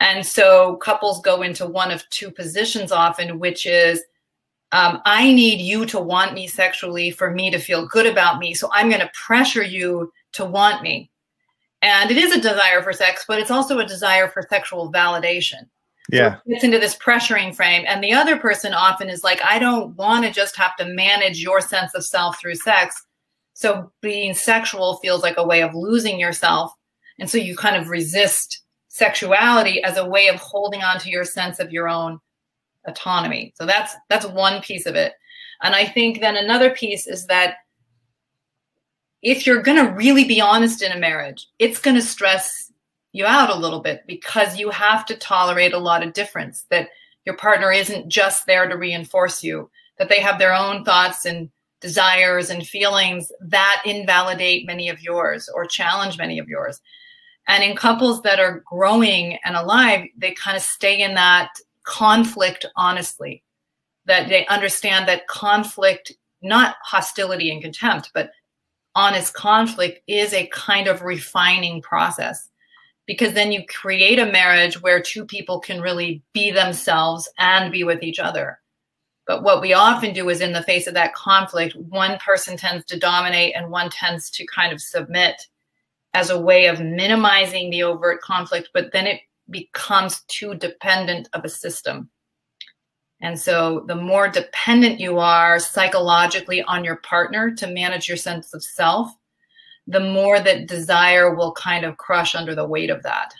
And so couples go into one of two positions often, which is, I need you to want me sexually for me to feel good about me. So I'm going to pressure you to want me. And it is a desire for sex, but it's also a desire for sexual validation. Yeah. So it's into this pressuring frame. And the other person often is like, I don't want to just have to manage your sense of self through sex. So being sexual feels like a way of losing yourself. And so you kind of resist sexuality as a way of holding on to your sense of your own autonomy. So that's one piece of it. And I think then another piece is that if you're going to really be honest in a marriage, it's going to stress you out a little bit because you have to tolerate a lot of difference, that your partner isn't just there to reinforce you, that they have their own thoughts and desires and feelings that invalidate many of yours or challenge many of yours. And in couples that are growing and alive, they kind of stay in that conflict honestly, that they understand that conflict, not hostility and contempt, but honest conflict is a kind of refining process, because then you create a marriage where two people can really be themselves and be with each other. But what we often do is in the face of that conflict, one person tends to dominate and one tends to kind of submit as a way of minimizing the overt conflict, but then it becomes too dependent of a system. And so the more dependent you are psychologically on your partner to manage your sense of self, the more that desire will kind of crush under the weight of that.